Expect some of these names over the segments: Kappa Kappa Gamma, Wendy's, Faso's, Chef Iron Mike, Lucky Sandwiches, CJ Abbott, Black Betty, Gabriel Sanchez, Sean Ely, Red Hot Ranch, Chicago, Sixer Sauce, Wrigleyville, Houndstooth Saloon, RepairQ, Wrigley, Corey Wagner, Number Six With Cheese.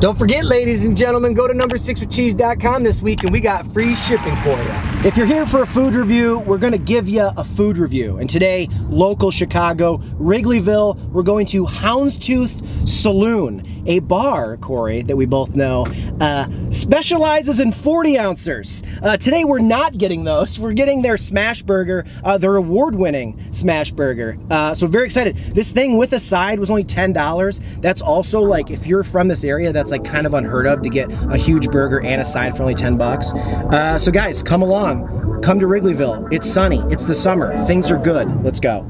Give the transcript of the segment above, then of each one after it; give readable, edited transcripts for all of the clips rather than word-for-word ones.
Don't forget, ladies and gentlemen, go to number6withcheese.com this week and we got free shipping for you. If you're here for a food review, we're gonna give you a food review. And today, local Chicago, Wrigleyville, we're going to Houndstooth Saloon, a bar, Corey, that we both know, specializes in 40 ounces. Today we're not getting those. We're getting their smash burger, their award-winning smash burger. So very excited. This thing with a side was only $10. That's also like, if you're from this area, that's like kind of unheard of to get a huge burger and a side for only $10. So guys, come along, come to Wrigleyville. It's sunny, it's the summer, things are good. Let's go.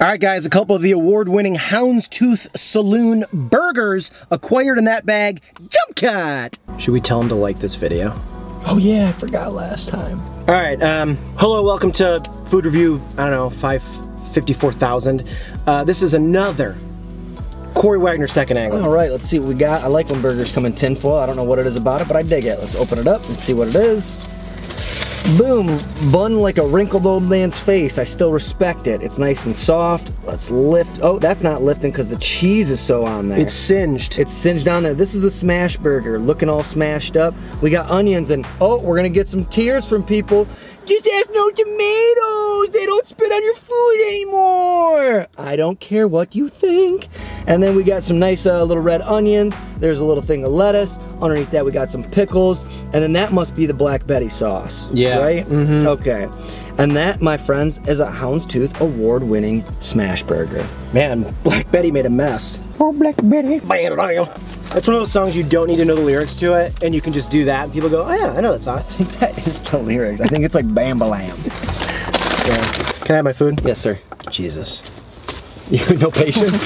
Alright guys, a couple of the award-winning Houndstooth Saloon burgers acquired in that bag. Jump cut! Should we tell them to like this video? Oh yeah, I forgot last time. Alright, hello, welcome to food review, I don't know, 554,000. This is another Corey Wagner second angle. Alright, let's see what we got. I like when burgers come in tinfoil. I don't know what it is about it, but I dig it. Let's open it up and see what it is. Boom, bun like a wrinkled old man's face. I still respect it. It's nice and soft. Let's lift. Oh, that's not lifting because the cheese is so on there. It's singed. It's singed on there. This is the smash burger, looking all smashed up. We got onions and, oh, we're gonna get some tears from people. Just have no tomatoes. They don't spit on your food anymore. I don't care what you think. And then we got some nice little red onions. There's a little thing of lettuce. Underneath that we got some pickles. And then that must be the Black Betty sauce. Yeah. Right? Mm-hmm. Okay. And that, my friends, is a Houndstooth award-winning smash burger. Man, Black Betty made a mess. Oh, Black Betty. That's one of those songs you don't need to know the lyrics to it, and you can just do that, and people go, oh yeah, I know that song. I think that is the lyrics. I think it's like Bambalam. Yeah. Can I have my food? Yes, sir. Jesus. You have no patience?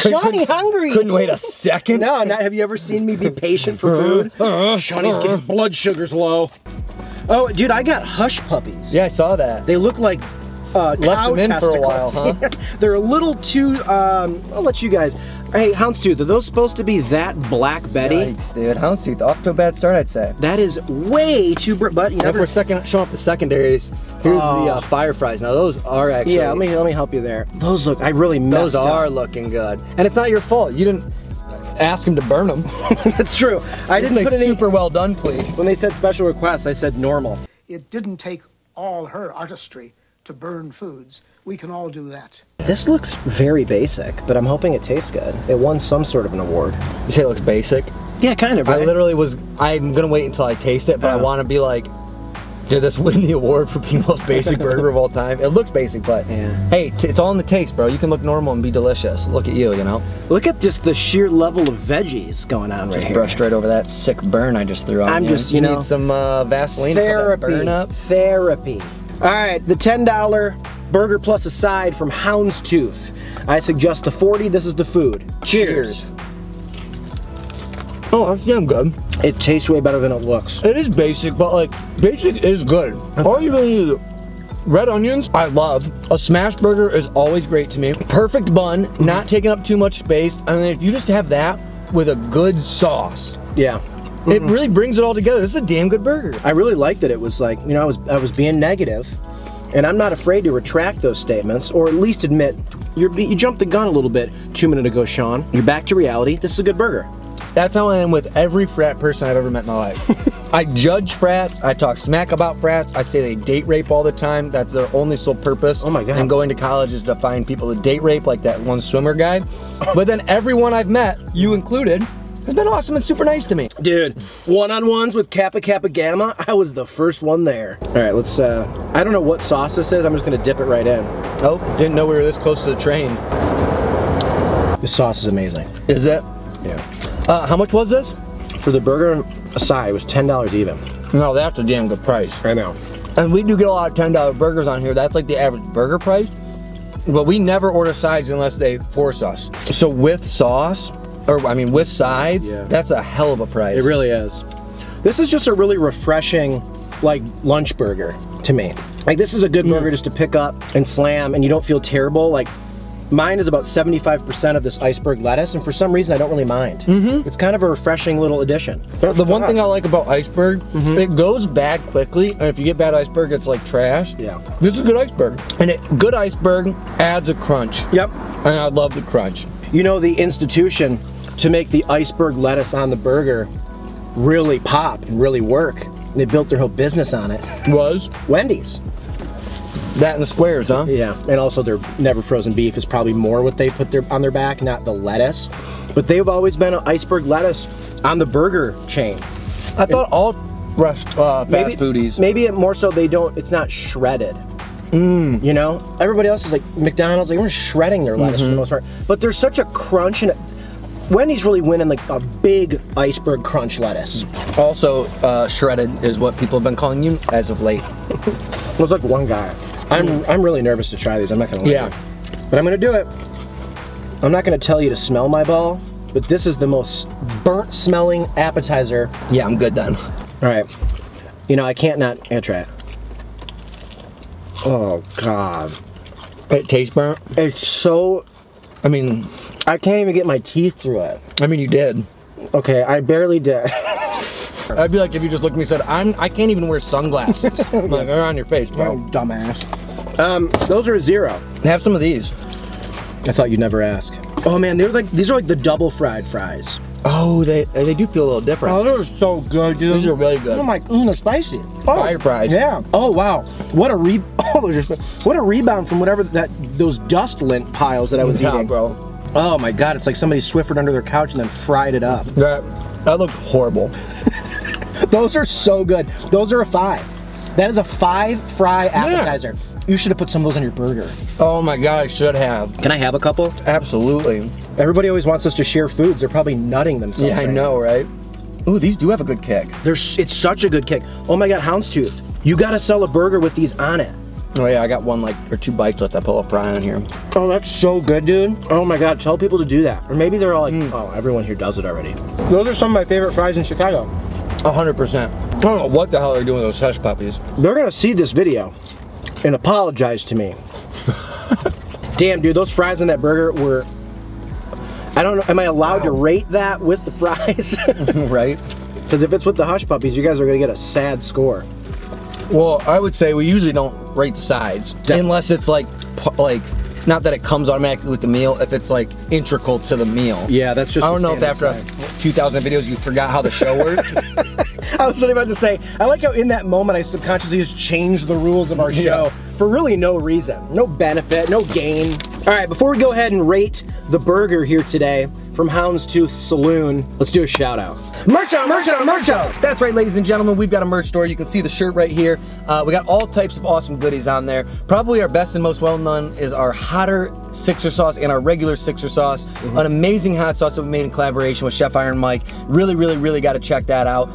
Shawnee hungry! Couldn't wait a second? No, not, have you ever seen me be patient for food? Shawnee's getting blood sugar's low. Oh, dude, I got hush puppies. Yeah, I saw that. They look like cow testicles. Left them in for a while, huh? They're a little too, I'll let you guys. Hey, Houndstooth, are those supposed to be that Black Betty? Yikes, dude. Houndstooth, off to a bad start, I'd say. That is way too, but you know. If we're showing off the secondaries, here's the fire fries. Now those are actually. Yeah, let me help you there. Those look, I really messed up. Those are looking good. And it's not your fault. You didn't ask him to burn them. That's true. I didn't say like super well done, please. When they said special requests, I said normal. It didn't take all her artistry to burn foods. We can all do that. This looks very basic, but I'm hoping it tastes good. It won some sort of an award. You say it looks basic? Yeah, kind of. Right? I literally was, I'm gonna wait until I taste it, but I wanna be like, did this win the award for being the most basic burger of all time? It looks basic, but hey, it's all in the taste, bro. You can look normal and be delicious. Look at you, you know? Look at just the sheer level of veggies going on right here. Just brushed right over that sick burn I just threw on you. You need some Vaseline for that burn up. Therapy. All right, the $10 burger plus a side from Houndstooth. I suggest the 40, this is the food. Cheers. Oh, that's damn good. It tastes way better than it looks. It is basic, but like, basic is good. All you really need is red onions, I love. A smash burger is always great to me. Perfect bun, not taking up too much space. And then if you just have that with a good sauce. Yeah. It really brings it all together. This is a damn good burger. I really like that it was like, you know, I was being negative, and I'm not afraid to retract those statements, or at least admit, you jumped the gun a little bit 2 minutes ago, Sean. You're back to reality. This is a good burger. That's how I am with every frat person I've ever met in my life. I judge frats. I talk smack about frats. I say they date rape all the time. That's their only sole purpose. Oh my God. And going to college is to find people that date rape, like that one swimmer guy. But then everyone I've met, you included, it's been awesome and super nice to me. Dude, one-on-ones with Kappa Kappa Gamma, I was the first one there. All right, let's, I don't know what sauce this is. I'm just gonna dip it right in. Oh, didn't know we were this close to the train. This sauce is amazing. Is it? Yeah. How much was this? For the burger aside, it was $10 even. No, that's a damn good price. I know. And we do get a lot of $10 burgers on here. That's like the average burger price. But we never order sides unless they force us. So with sauce, or I mean with sides, yeah. That's a hell of a price. It really is. This is just a really refreshing, like, lunch burger to me. Like, this is a good burger just to pick up and slam, and you don't feel terrible. Like, mine is about 75% of this iceberg lettuce, and for some reason I don't really mind. Mm-hmm. It's kind of a refreshing little addition. But the one thing I like about iceberg, it goes bad quickly, and if you get bad iceberg, it's like trash. Yeah. This is good iceberg. And it, good iceberg adds a crunch. Yep. And I love the crunch. You know, the institution to make the iceberg lettuce on the burger really pop and really work, they built their whole business on it, was Wendy's. That and the squares, huh? Yeah, and also their never frozen beef is probably more what they put on their back, not the lettuce. But they've always been an iceberg lettuce on the burger chain. I thought all fast foodies. Maybe more so they don't, it's not shredded. Mm. You know? Everybody else is like McDonald's, like, we're shredding their lettuce for the most part. But there's such a crunch in it. Wendy's really winning, like, a big iceberg crunch lettuce. Also, shredded is what people have been calling you as of late. It was like one guy. I'm really nervous to try these, I'm not gonna lie. Yeah. But I'm gonna do it. I'm not gonna tell you to smell my ball, but this is the most burnt smelling appetizer. Yeah, I'm good then. All right. You know, I can't not, I'm gonna try it. Oh God. It tastes burnt? It's so, I mean, I can't even get my teeth through it. I mean, you did. Okay, I barely did. I'd be like if you just looked at me and said, I can't even wear sunglasses. I'm like, they're on your face, bro. Oh, dumbass. Those are a zero. Have some of these. I thought you'd never ask. Oh man, they're like, these are like the double fried fries. Oh, they do feel a little different. Oh, those are so good, dude. These are really good. I'm like, they're spicy. Oh, fire fries. Yeah. Oh wow. What a rebound from whatever those dust lint piles that I was eating, bro. Oh my God, it's like somebody Swiffered under their couch and then fried it up. That looked horrible. Those are so good. Those are a 5. That is a 5 fry appetizer. Yeah. You should have put some of those on your burger. Oh my God, I should have. Can I have a couple? Absolutely. Everybody always wants us to share foods. They're probably nutting themselves. Yeah, I know, right? Ooh, these do have a good kick. It's such a good kick. Oh my God, Houndstooth. You gotta sell a burger with these on it. Oh yeah, I got one or two bites left. I pull a fry on here. Oh, that's so good, dude. Oh my God, tell people to do that. Or maybe they're all like, oh, everyone here does it already. Those are some of my favorite fries in Chicago. 100%. I don't know what the hell they're doing with those hush puppies. They're gonna see this video and apologize to me. Damn, dude, those fries on that burger were, I don't know, am I allowed to rate that with the fries? Right? Because if it's with the hush puppies, you guys are gonna get a sad score. Well, I would say we usually don't rate the sides. Definitely. Unless it's like, not that it comes automatically with the meal, if it's like integral to the meal. Yeah, that's just, I don't know if after 2,000 videos you forgot how the show worked. I was literally about to say, I like how in that moment I subconsciously just changed the rules of our show for really no reason. No benefit, no gain. All right, before we go ahead and rate the burger here today from Houndstooth Saloon, let's do a shout out. Merch out, merch out, merch out! That's right, ladies and gentlemen, we've got a merch store. You can see the shirt right here. We got all types of awesome goodies on there. Probably our best and most well-known is our hotter Sixer Sauce and our regular Sixer Sauce. An amazing hot sauce that we made in collaboration with Chef Iron Mike. Really, really, really gotta check that out.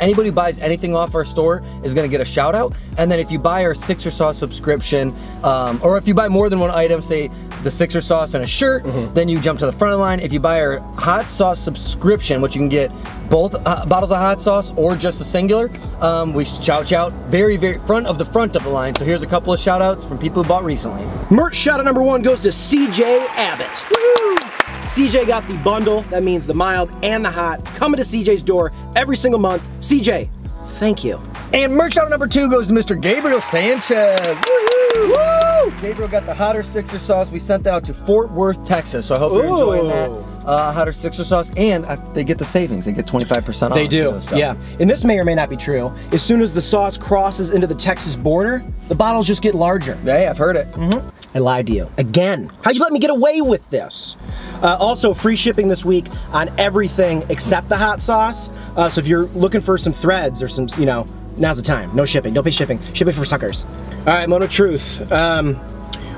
Anybody who buys anything off our store is gonna get a shout out. And then if you buy our Sixer Sauce subscription, or if you buy more than one item, say the Sixer Sauce and a shirt, then you jump to the front of the line. If you buy our hot sauce subscription, which you can get both bottles of hot sauce or just a singular, we shout out very, very front of the line. So here's a couple of shout outs from people who bought recently. Merch shout out #1 goes to CJ Abbott. Woo! CJ got the bundle, that means the mild and the hot, coming to CJ's door every single month. CJ, thank you. And merch shout out #2 goes to Mr. Gabriel Sanchez. Woo-hoo! Woo! Gabriel got the hotter Sixer Sauce. We sent that out to Fort Worth, Texas, so I hope you're enjoying that. Hotter Sixer Sauce, and they get the savings. They get 25% off. They do, too, so. Yeah. And this may or may not be true. As soon as the sauce crosses into the Texas border, the bottles just get larger. Hey, I've heard it. I lied to you. Again. How'd you let me get away with this? Also, free shipping this week on everything except the hot sauce. So if you're looking for some threads or some, you know, now's the time. No shipping. Don't pay shipping. Shipping for suckers. All right, Mono Truth.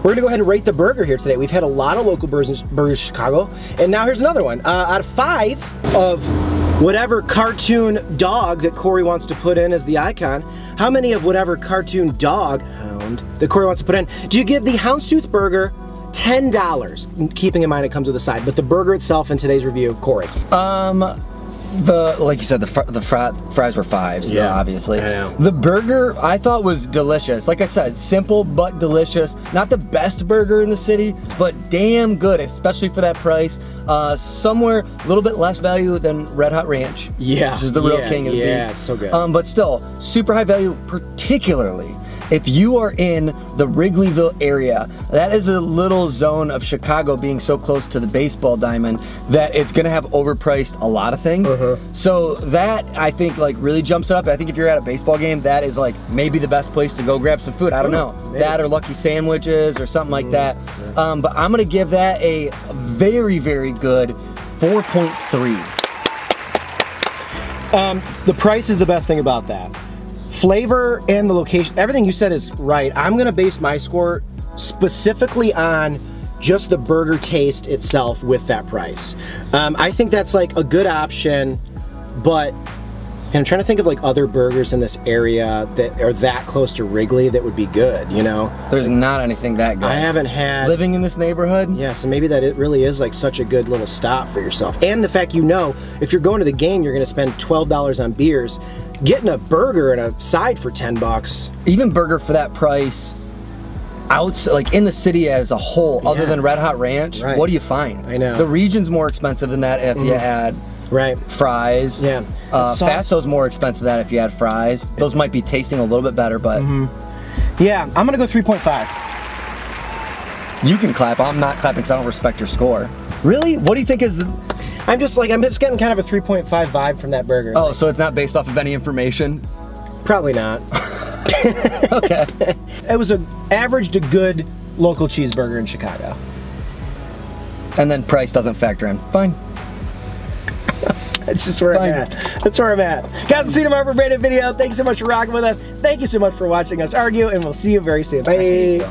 We're gonna go ahead and rate the burger here today. We've had a lot of local burgers in Chicago, and now here's another one. Out of 5 of whatever cartoon dog that Corey wants to put in as the icon, how many of whatever cartoon dog, hound, that Corey wants to put in, do you give the Houndstooth burger $10, keeping in mind it comes with a side. But the burger itself in today's review, Corey. Like you said, the fries were fives, yeah, obviously. I know. The burger I thought was delicious. Like I said, simple but delicious. Not the best burger in the city, but damn good, especially for that price. Somewhere a little bit less value than Red Hot Ranch. Yeah. Which is the real king of the beast. Yeah, so good. But still, super high value, particularly if you are in the Wrigleyville area. That is a little zone of Chicago, being so close to the baseball diamond, that it's gonna have overpriced a lot of things. So that, I think, like, really jumps it up. I think if you're at a baseball game, that is like maybe the best place to go grab some food. I don't know. Maybe. That or Lucky Sandwiches or something like that. Yeah. But I'm gonna give that a very, very good 4.3. The price is the best thing about that. Flavor and the location, everything you said is right. I'm gonna base my score specifically on just the burger taste itself with that price. I think that's like a good option, but I'm trying to think of like other burgers in this area that are that close to Wrigley that would be good, you know? There's not anything that good. I haven't had. Living in this neighborhood? Yeah, so maybe that it really is like such a good little stop for yourself. And the fact, you know, if you're going to the game, you're gonna spend $12 on beers. Getting a burger and a side for 10 bucks. Even burger for that price, like in the city as a whole, other than Red Hot Ranch, what do you find? I know. The region's more expensive than that if you add fries. Yeah. Faso's more expensive than that if you add fries. Those might be tasting a little bit better, but. Yeah, I'm gonna go 3.5. You can clap, I'm not clapping because I don't respect your score. Really? What do you think is the... I'm just getting kind of a 3.5 vibe from that burger. Oh, like, so it's not based off of any information? Probably not. Okay. It was an average to good local cheeseburger in Chicago. And then price doesn't factor in. Fine. That's just where I'm at. That's where I'm at. Guys, we'll see you tomorrow for a brand new video. Thanks so much for rocking with us. Thank you so much for watching us argue, and we'll see you very soon. Bye.